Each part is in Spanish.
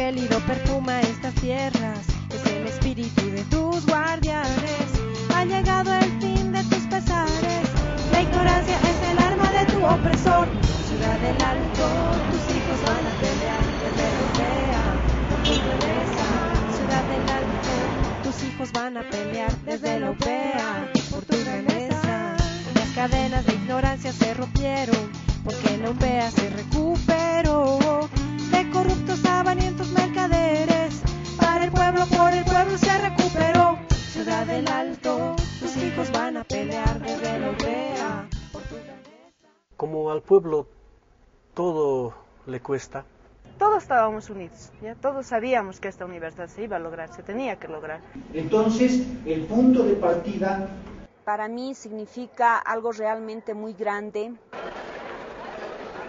gélido perfuma estas tierras, es el espíritu de tus guardianes. Ha llegado el fin de tus pesares, la ignorancia es el arma de tu opresor. Ciudad del Alto, tus hijos van a pelear desde UPEA por tu pureza. Ciudad del Alto, tus hijos van a pelear desde UPEA por tu grandeza. Las cadenas de ignorancia se rompieron porque la UPEA se recuperó de corruptos avanientos mercaderes. Para el pueblo, por el pueblo se recuperó. Ciudad del Alto, tus hijos van a pelear desde la UPEA por tu grandeza. Como al pueblo todo le cuesta. Todos estábamos unidos, ya todos sabíamos que esta universidad se iba a lograr, se tenía que lograr. Entonces, el punto de partida para mí significa algo realmente muy grande,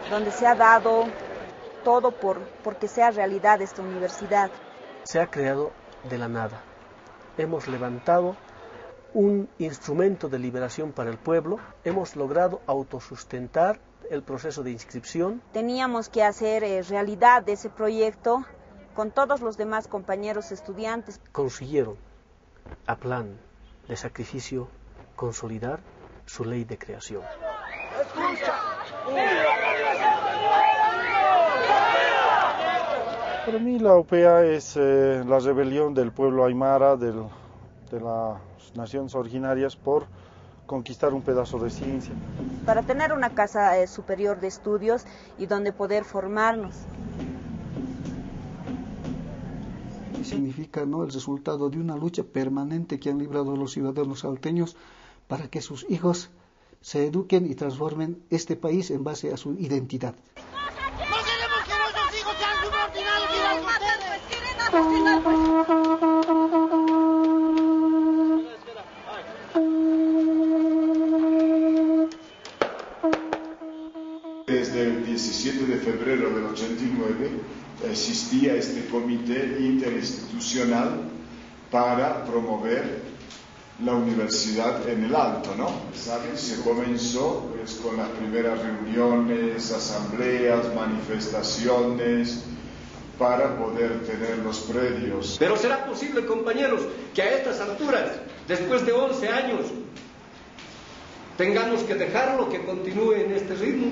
donde se ha dado todo porque sea realidad esta universidad. Se ha creado de la nada. Hemos levantado un instrumento de liberación para el pueblo, hemos logrado autosustentar el proceso de inscripción. Teníamos que hacer realidad ese proyecto con todos los demás compañeros estudiantes. Consiguieron, a plan de sacrificio, consolidar su ley de creación. ¡Escucha! Para mí la UPEA es la rebelión del pueblo aymara, de las naciones originarias, por conquistar un pedazo de ciencia. Para tener una casa superior de estudios y donde poder formarnos. Significa, ¿no?, el resultado de una lucha permanente que han librado los ciudadanos salteños para que sus hijos se eduquen y transformen este país en base a su identidad. Desde el 17 de febrero del 89 existía este comité interinstitucional para promover la universidad en El Alto, ¿no? ¿Saben? Se comenzó pues con las primeras reuniones, asambleas, manifestaciones, para poder tener los predios. Pero será posible, compañeros, que a estas alturas, después de 11 años, tengamos que dejarlo que continúe en este ritmo.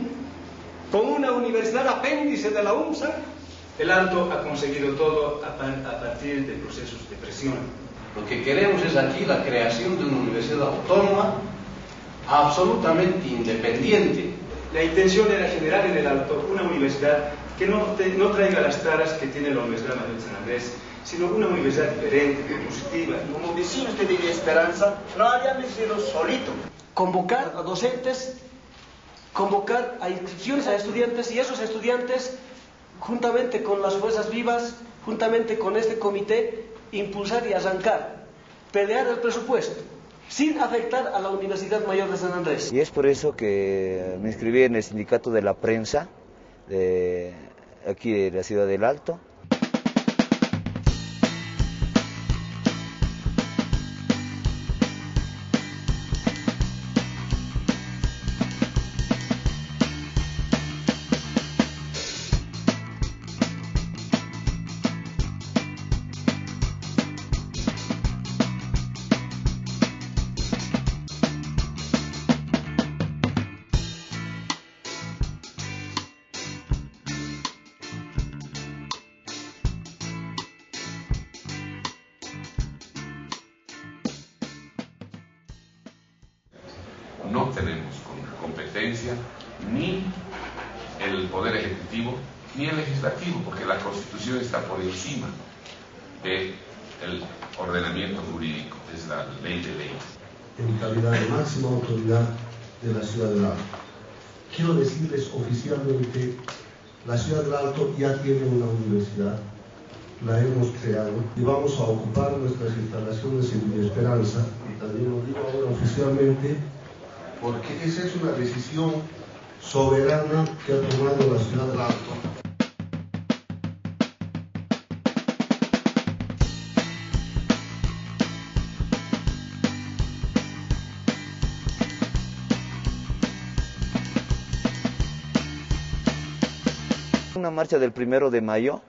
Con una universidad apéndice de la UMSA, El Alto ha conseguido todo a partir de procesos de presión. Lo que queremos es aquí la creación de una universidad autónoma, absolutamente independiente. La intención era generar en El Alto una universidad que no traiga las taras que tiene la Universidad Mayor de San Andrés, sino una universidad diferente, positiva. Como vecinos de Villa Esperanza, no habíamos sido solitos. Convocar a docentes, convocar a inscripciones a estudiantes, y esos estudiantes, juntamente con las fuerzas vivas, juntamente con este comité, impulsar y arrancar, pelear el presupuesto, sin afectar a la Universidad Mayor de San Andrés. Y es por eso que me inscribí en el sindicato de la prensa, de aquí de la ciudad del Alto. No tenemos competencia ni el poder ejecutivo ni el legislativo, porque la Constitución está por encima del ordenamiento jurídico, es la ley de leyes. En calidad de máxima autoridad de la ciudad del Alto, quiero decirles oficialmente, la ciudad del Alto ya tiene una universidad, la hemos creado y vamos a ocupar nuestras instalaciones en Villa Esperanza, y también lo digo ahora oficialmente, porque esa es una decisión soberana que ha tomado la ciudad del Alto. Una marcha del 1 de mayo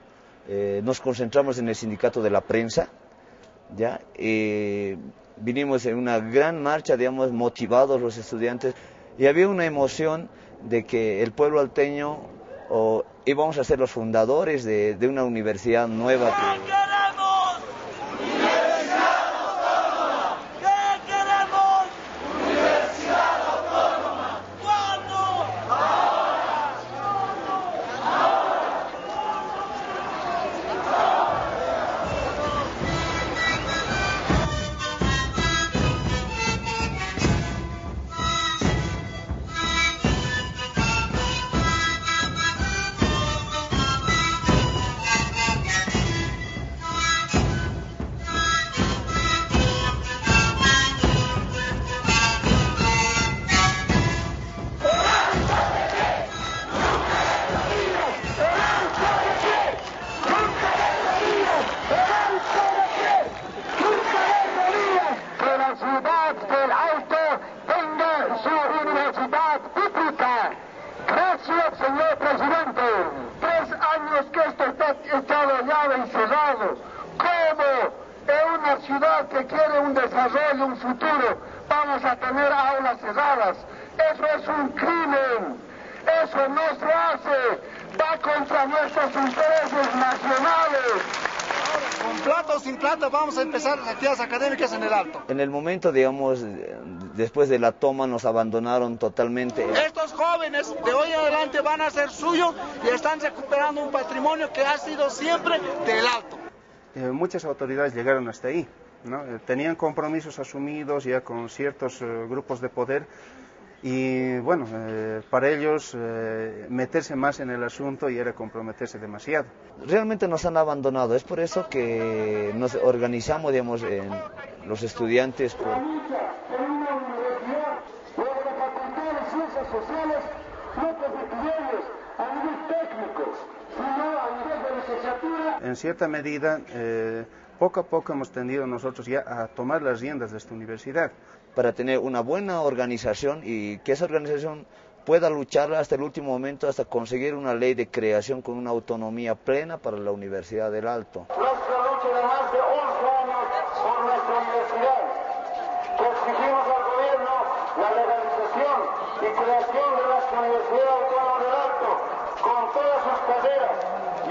nos concentramos en el sindicato de la prensa, ¿ya? Vinimos en una gran marcha, digamos, motivados los estudiantes, y había una emoción de que el pueblo alteño íbamos a ser los fundadores de una universidad nueva. ¡Que queremos Universidad Autónoma! ¡Que queremos Universidad Autónoma! ¿Cuándo? Académicas en el Alto. En el momento, digamos, después de la toma nos abandonaron totalmente. Estos jóvenes de hoy en adelante van a ser suyos y están recuperando un patrimonio que ha sido siempre del Alto. Muchas autoridades llegaron hasta ahí, ¿no? Tenían compromisos asumidos ya con ciertos grupos de poder y bueno, para ellos meterse más en el asunto y era comprometerse demasiado. Realmente nos han abandonado, es por eso que nos organizamos, digamos, los estudiantes por una universidad o la Facultad de Ciencias Sociales, no competitivos a nivel técnico, sino a nivel de licenciatura. En cierta medida, poco a poco hemos tendido nosotros ya a tomar las riendas de esta universidad, para tener una buena organización y que esa organización pueda luchar hasta el último momento, hasta conseguir una ley de creación con una autonomía plena para la Universidad del Alto. Nuestra lucha de más de 11 años por nuestra universidad, que exigimos al gobierno la legalización y creación de nuestra Universidad Autónoma del Alto, con todas sus carreras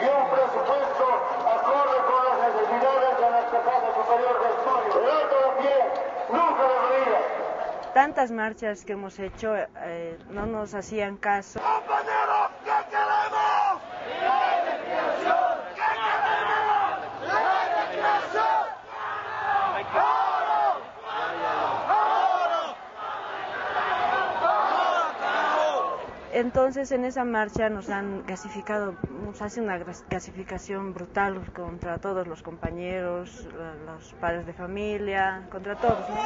y un presupuesto acorde con las necesidades de nuestra clase superior de estudio. El Alto de pie, nunca de rodillas. Tantas marchas que hemos hecho no nos hacían caso. ¡Compañeros, que queremos! ¡Ley de creación! ¡Que queremos! ¡Ley de creación! ¡Oro! ¡Oro! ¡Oro! Entonces en esa marcha nos han gasificado, nos hace una gasificación brutal contra todos los compañeros, los padres de familia, contra todos, ¿no?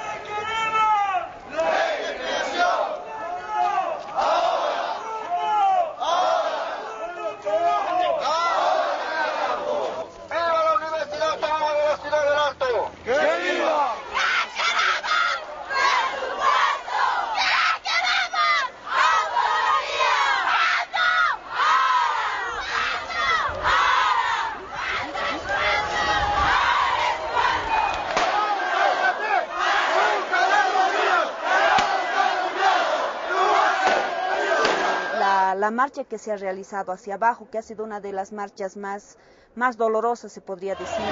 La marcha que se ha realizado hacia abajo, que ha sido una de las marchas más dolorosas, se podría decir.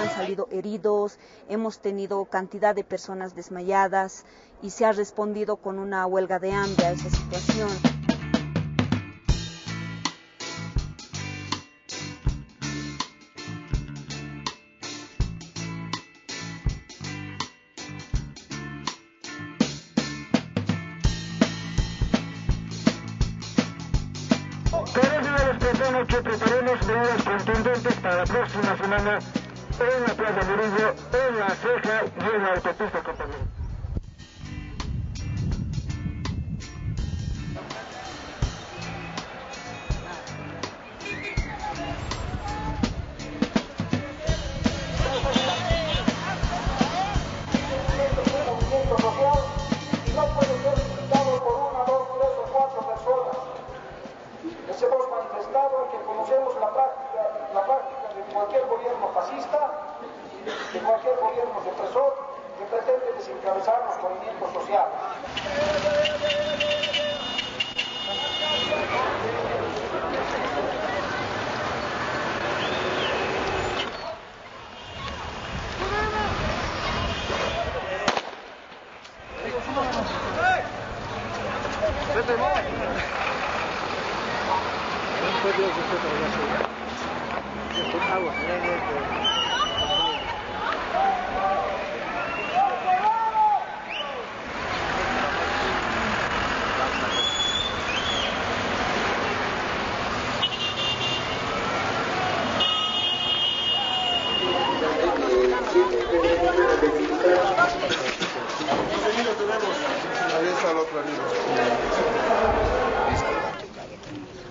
Han salido heridos, hemos tenido cantidad de personas desmayadas y se ha respondido con una huelga de hambre a esa situación. Que preparemos medidas contundentes para la próxima semana en la Plaza Murillo, en la Ceja y en la autopista Compañía.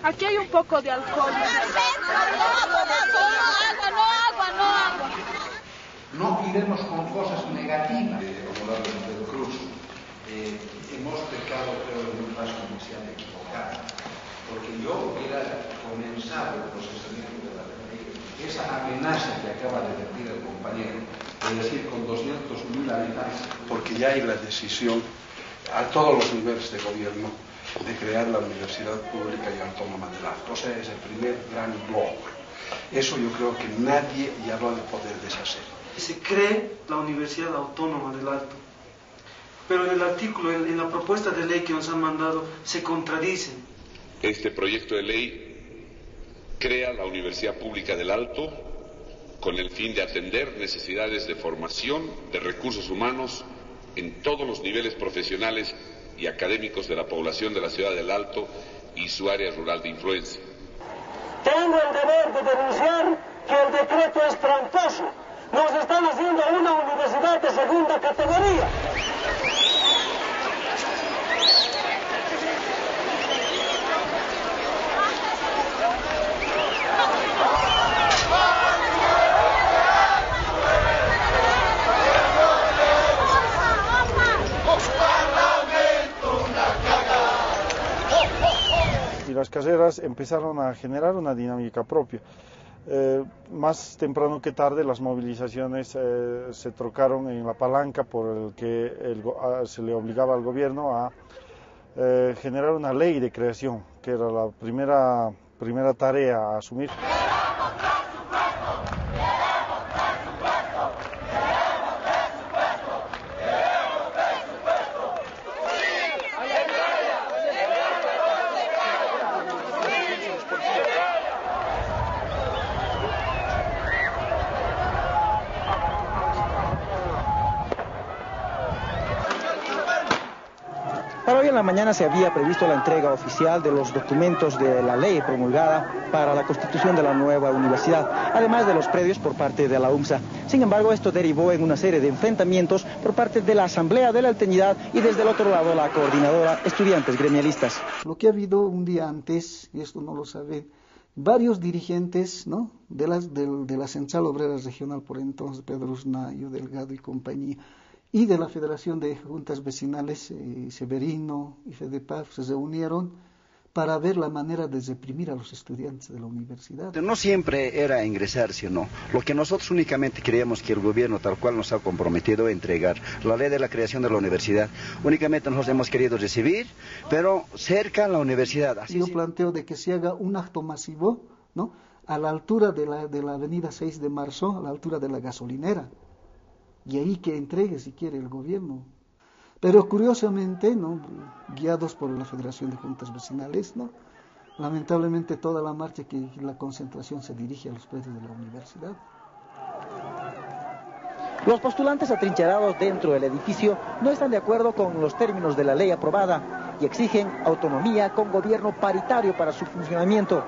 Aquí hay un poco de alcohol. No agua. No iremos con cosas negativas. Como la del Cruz, hemos pecado, creo, en un paso inicial equivocado. Porque yo hubiera comenzado el procesamiento de la ley. Esa amenaza que acaba de decir el compañero, es decir, con 200.000 habitantes, porque ya hay la decisión a todos los niveles de gobierno de crear la Universidad Pública y Autónoma del Alto. O sea, es el primer gran bloque. Eso yo creo que nadie ya lo ha de poder deshacer. Se cree la Universidad Autónoma del Alto, pero en el artículo, en la propuesta de ley que nos han mandado, se contradicen. Este proyecto de ley crea la Universidad Pública del Alto con el fin de atender necesidades de formación de recursos humanos en todos los niveles profesionales y académicos de la población de la ciudad del Alto y su área rural de influencia. Tengo el deber de denunciar que el decreto es tramposo. Nos están haciendo una universidad de segunda categoría. Las carreras empezaron a generar una dinámica propia. Más temprano que tarde las movilizaciones se trocaron en la palanca por el que se le obligaba al gobierno a generar una ley de creación, que era la primera tarea a asumir. En la mañana se había previsto la entrega oficial de los documentos de la ley promulgada para la constitución de la nueva universidad, además de los previos por parte de la UMSA. Sin embargo, esto derivó en una serie de enfrentamientos por parte de la Asamblea de la Alteñidad y desde el otro lado la coordinadora estudiantes gremialistas. Lo que ha habido un día antes, y esto no lo saben, varios dirigentes, ¿no?, de la Central Obrera Regional, por entonces Pedro Osnayo, Delgado y compañía, y de la Federación de Juntas Vecinales, Severino y FEDEPAF, se reunieron para ver la manera de reprimir a los estudiantes de la universidad. No siempre era ingresar, sino lo que nosotros únicamente queríamos, que el gobierno tal cual nos ha comprometido a entregar la ley de la creación de la universidad. Únicamente nos hemos querido recibir, pero cerca a la universidad. Así yo planteo de que se haga un acto masivo, ¿no?, a la altura de la avenida 6 de Marzo, a la altura de la gasolinera. Y ahí que entregue si quiere el gobierno. Pero curiosamente, ¿no?, guiados por la Federación de Juntas Vecinales, ¿no?, lamentablemente toda la marcha, que la concentración se dirige a los predios de la universidad. Los postulantes atrincherados dentro del edificio no están de acuerdo con los términos de la ley aprobada y exigen autonomía con gobierno paritario para su funcionamiento.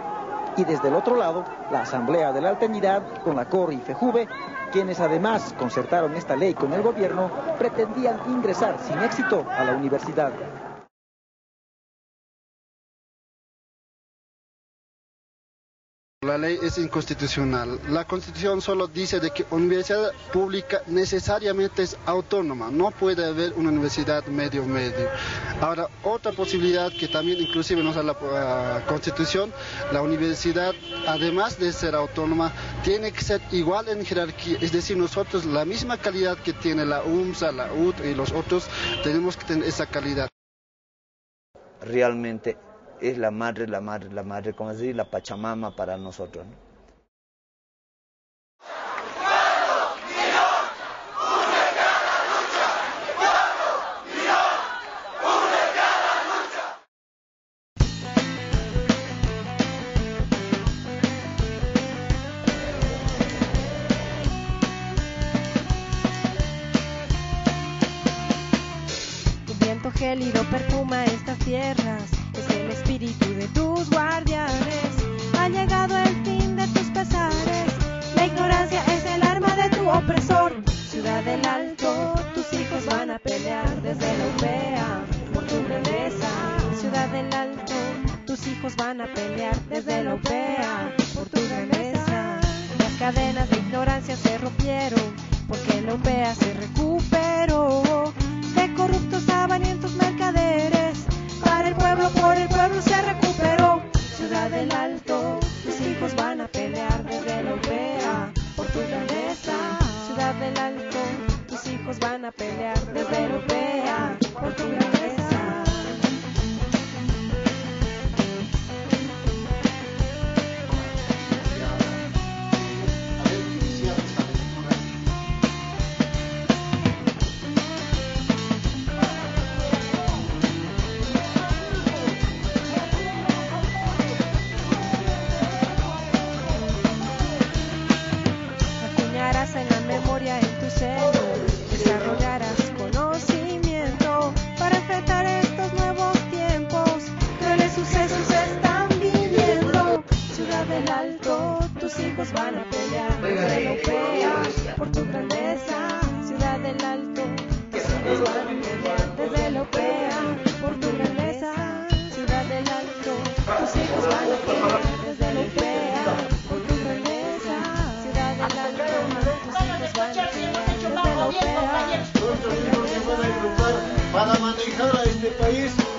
Y desde el otro lado, la Asamblea de la Alteñidad, con la COR y FEJUVE, quienes además concertaron esta ley con el gobierno, pretendían ingresar sin éxito a la universidad. La ley es inconstitucional. La Constitución solo dice de que universidad pública necesariamente es autónoma. No puede haber una universidad medio-medio. Ahora, otra posibilidad que también inclusive nos da la Constitución, la universidad, además de ser autónoma, tiene que ser igual en jerarquía. Es decir, nosotros la misma calidad que tiene la UMSA, la UT y los otros, tenemos que tener esa calidad. Realmente es la madre, como decir, la Pachamama para nosotros, ¿no? gélido perfuma estas tierras, es el espíritu de tus guardianes. Ha llegado el fin de tus pesares, la ignorancia es el arma de tu opresor. Ciudad del Alto, tus hijos van a pelear desde la UPEA por tu grandeza. Ciudad del Alto, tus hijos van a pelear desde la UPEA por tu grandeza. Las cadenas de ignorancia se rompieron porque la UPEA se recuperó de corruptos avarientos mercaderes. Para el pueblo, por el pueblo se recuperó. Ciudad del Alto, tus hijos van a pelear desde la UPEA por tu grandeza. Ciudad del Alto, tus hijos van a pelear desde la UPEA por tu grandeza. Para manejar a este país.